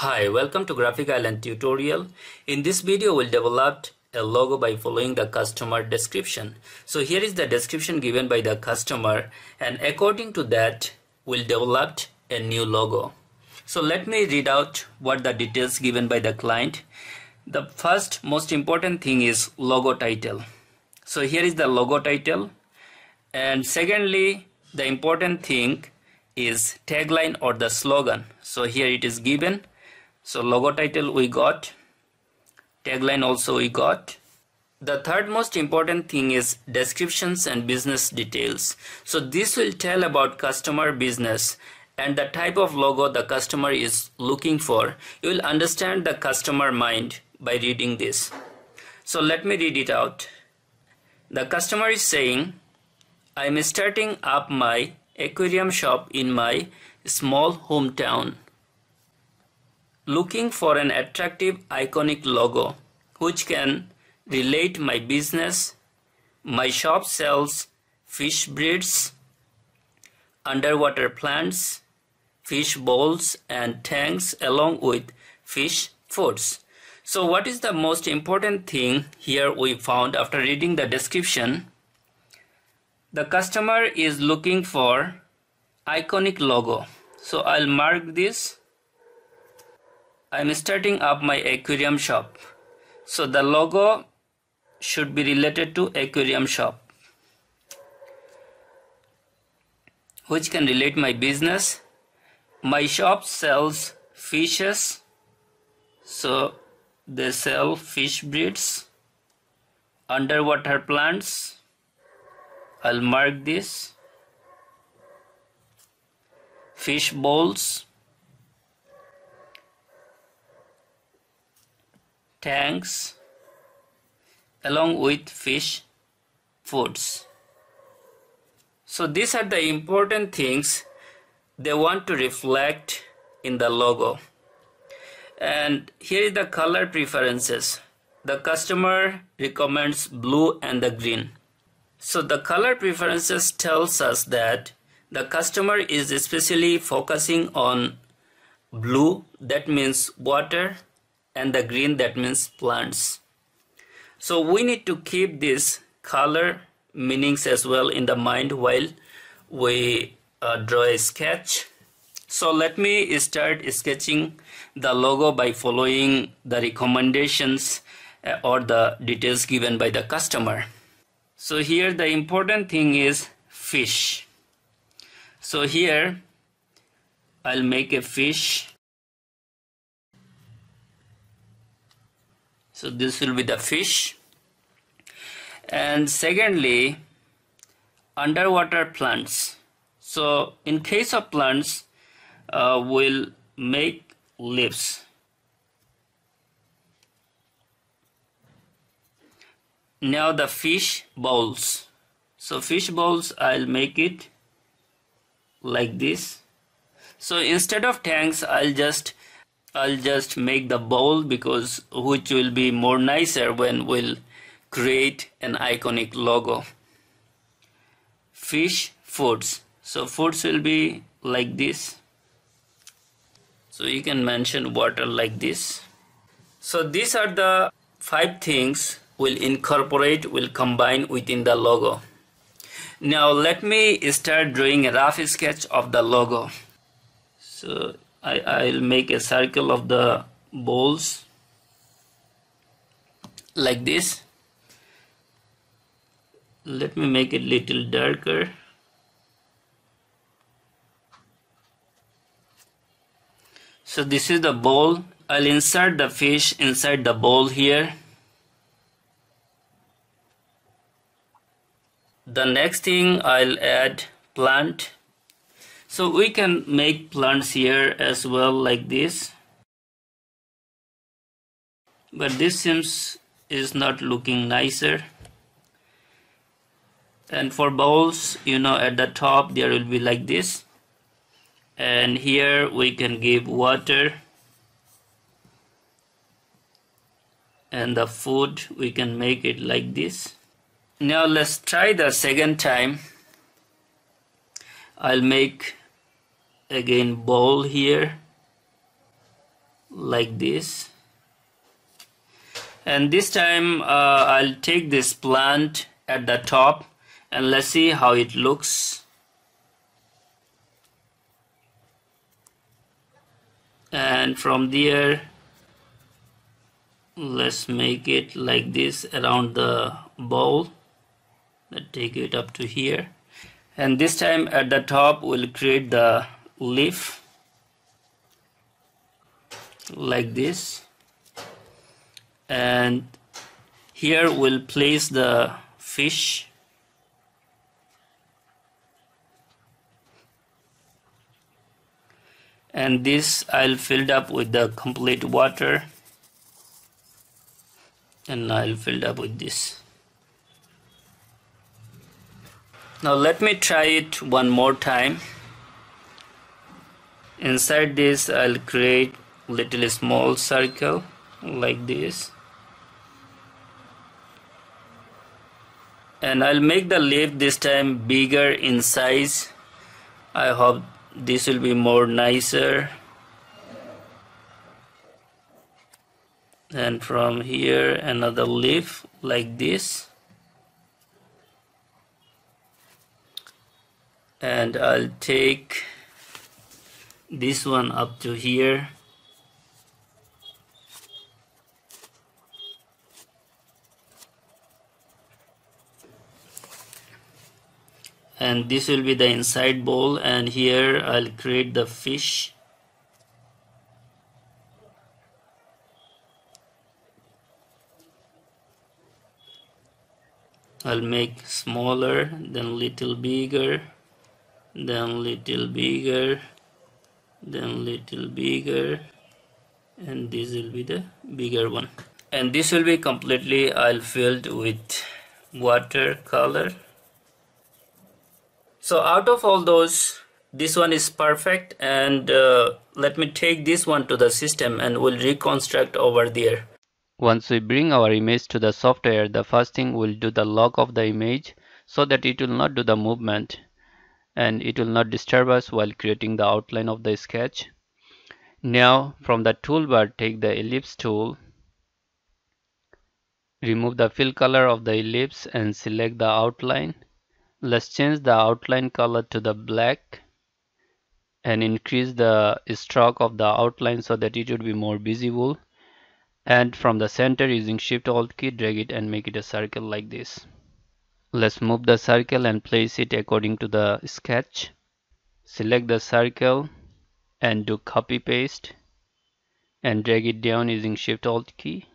Hi, welcome to Graphic Island tutorial. In this video we'll develop a logo by following the customer description. So here is the description given by the customer, and according to that we'll develop a new logo. So let me read out what the details given by the client. The first most important thing is logo title. So here is the logo title, and secondly the important thing is tagline or the slogan. So here it is given. So logo title we got, tagline also we got. The third most important thing is descriptions and business details. So this will tell about customer business and the type of logo the customer is looking for. You will understand the customer mind by reading this. So let me read it out. The customer is saying, I am starting up my aquarium shop in my small hometown, looking for an attractive iconic logo which can relate my business. My shop sells fish breeds, underwater plants, fish bowls and tanks, along with fish foods. So what is the most important thing here we found after reading the description? The customer is looking for iconic logo. So I'll mark this. I'm starting up my aquarium shop. So the logo should be related to aquarium shop, which can relate my business. My shop sells fishes. So they sell fish breeds, underwater plants. I'll mark this. Fish bowls, tanks, along with fish foods. So these are the important things they want to reflect in the logo. And here is the color preferences. The customer recommends blue and the green. So the color preferences tells us that the customer is especially focusing on blue, that means water, and the green, that means plants. So we need to keep these color meanings as well in the mind while we draw a sketch. So let me start sketching the logo by following the recommendations or the details given by the customer. So here the important thing is fish. So here I'll make a fish. So this will be the fish. And secondly, underwater plants. So in case of plants, we'll make leaves. Now the fish bowls. So fish bowls, I'll make it like this. So instead of tanks, I'll just make the bowl, because which will be more nicer when we'll create an iconic logo. Fish foods. So foods will be like this. So you can mention water like this. So these are the five things will incorporate, will combine within the logo. Now let me start drawing a rough sketch of the logo. So I'll make a circle of the bowls like this. Let me make it little darker. So this is the bowl. I'll insert the fish inside the bowl here. The next thing, I'll add plant. So we can make plants here as well like this. But this seems is not looking nicer. And for bowls, you know, at the top there will be like this. And here we can give water. And the food, we can make it like this. Now let's try the second time. I'll make again bowl here like this. And this time I'll take this plant at the top and let's see how it looks. And from there let's make it like this around the bowl. Let's take it up to here, and this time at the top we'll create the leaf like this, and here we'll place the fish and this I'll fill up with the complete water and I'll fill up with this. Now let me try it one more time. Inside this I'll create little small circle like this, and I'll make the leaf this time bigger in size. I hope this will be more nicer. And from here another leaf like this, and I'll take this one up to here. And this will be the inside bowl, and here I'll create the fish. I'll make smaller, then little bigger, then little bigger, then little bigger, and this will be the bigger one. And this will be completely I'll filled with watercolor. So out of all those, this one is perfect, and let me take this one to the system and we'll reconstruct over there. Once we bring our image to the software, the first thing we'll do the lock of the image so that it will not do the movement and it will not disturb us while creating the outline of the sketch. Now from the toolbar, take the ellipse tool, remove the fill color of the ellipse and select the outline. Let's change the outline color to the black and increase the stroke of the outline so that it would be more visible. And from the center, using Shift Alt key, drag it and make it a circle like this. Let's move the circle and place it according to the sketch. Select the circle and do copy paste and drag it down using Shift Alt key,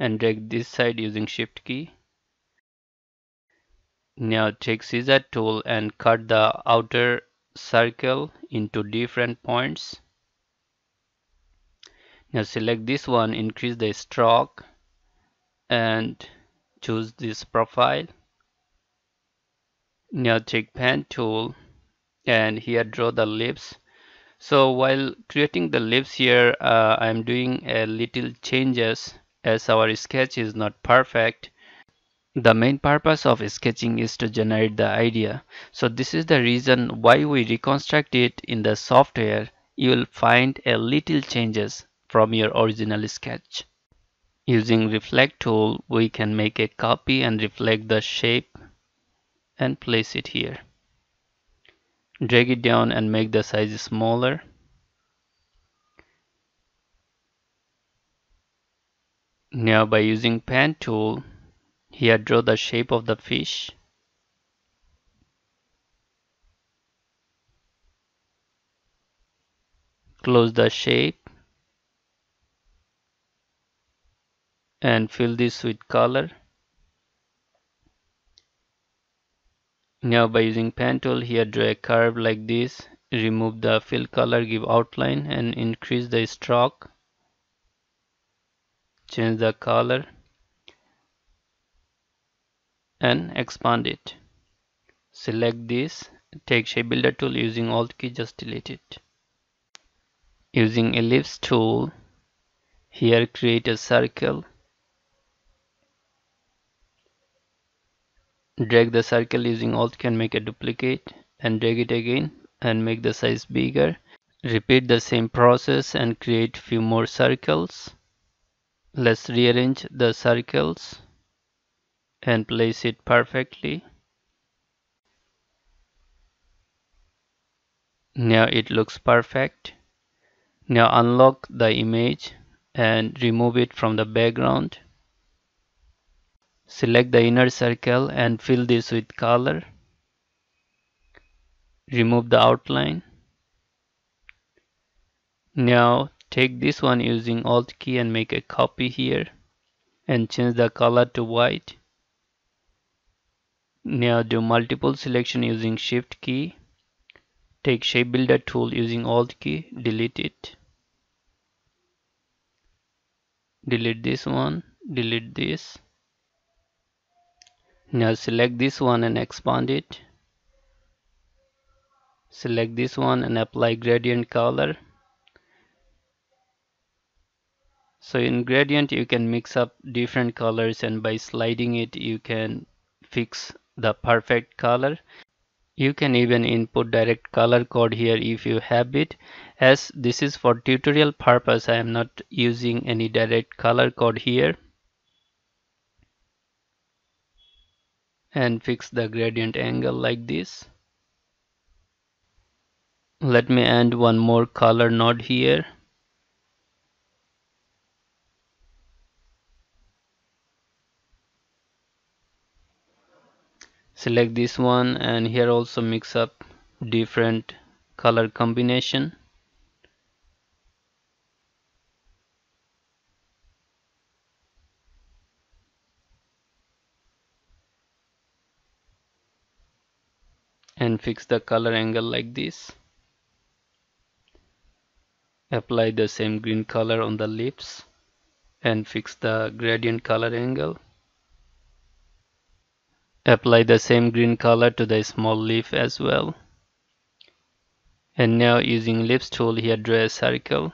and drag this side using Shift key. Now take scissor tool and cut the outer circle into different points. Now select this one, increase the stroke and choose this profile. Now take pen tool and here draw the lips. So while creating the lips here, I'm doing a little changes as our sketch is not perfect. The main purpose of sketching is to generate the idea. So this is the reason why we reconstruct it in the software. You will find a little changes from your original sketch. Using reflect tool, we can make a copy and reflect the shape and place it here. Drag it down and make the size smaller. Now by using pen tool, here draw the shape of the fish. Close the shape and fill this with color. Now by using pen tool, here draw a curve like this. Remove the fill color, give outline and increase the stroke. Change the color and expand it. Select this, take shape builder tool, using Alt key, just delete it. Using ellipse tool, here create a circle, drag the circle using Alt key and make a duplicate and drag it again and make the size bigger Repeat the same process and create few more circles. Let's rearrange the circles and place it perfectly. Now it looks perfect. Now unlock the image and remove it from the background. Select the inner circle and fill this with color. Remove the outline. Now take this one using Alt key and make a copy here and change the color to white. Now do multiple selection using Shift key. Take Shape Builder tool using Alt key, delete it. Delete this one, delete this. Now select this one and expand it. Select this one and apply gradient color. So in gradient you can mix up different colors, and by sliding it you can fix the perfect color. You can even input direct color code here if you have it. As this is for tutorial purpose, I am not using any direct color code here. And fix the gradient angle like this. Let me add one more color node here. Select this one and here also mix up different color combination. And fix the color angle like this. Apply the same green color on the lips and fix the gradient color angle. Apply the same green color to the small leaf as well. And now using lips tool here, draw a circle.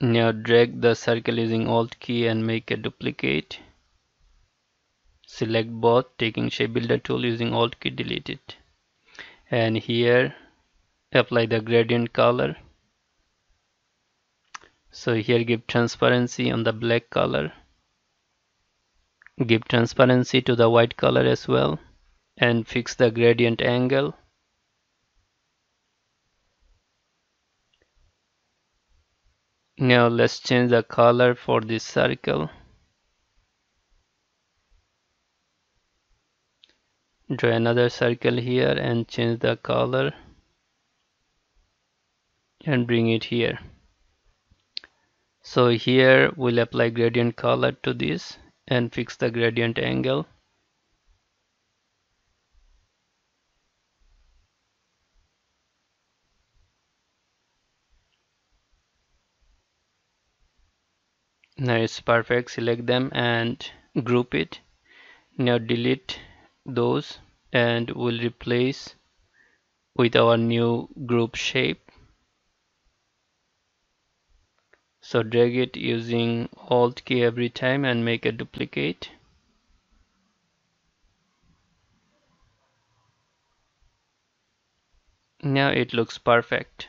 Now drag the circle using Alt key and make a duplicate. Select both, taking Shape Builder tool using Alt key, delete it. And here apply the gradient color. So here give transparency on the black color, give transparency to the white color as well, and fix the gradient angle. Now let's change the color for this circle. Draw another circle here and change the color and bring it here. So here we'll apply gradient color to this and fix the gradient angle. Now it's perfect. Select them and group it. Now delete those and we'll replace with our new group shape. So drag it using Alt key every time and make a duplicate. Now it looks perfect.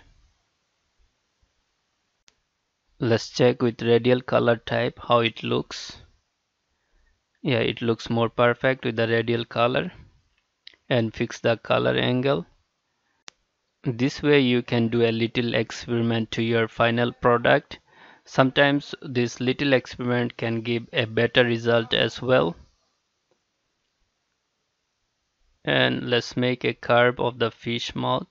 Let's check with radial color type how it looks. Yeah, it looks more perfect with the radial color, and fix the color angle. This way you can do a little experiment to your final product. Sometimes this little experiment can give a better result as well. And let's make a curve of the fish mouth.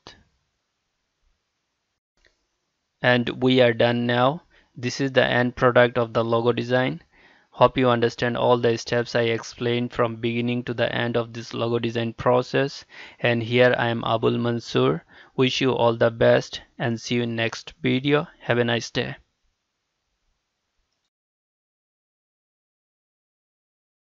And we are done now. This is the end product of the logo design. Hope you understand all the steps I explained from beginning to the end of this logo design process. And here I am, Abul Mansur. Wish you all the best and see you in next video. Have a nice day.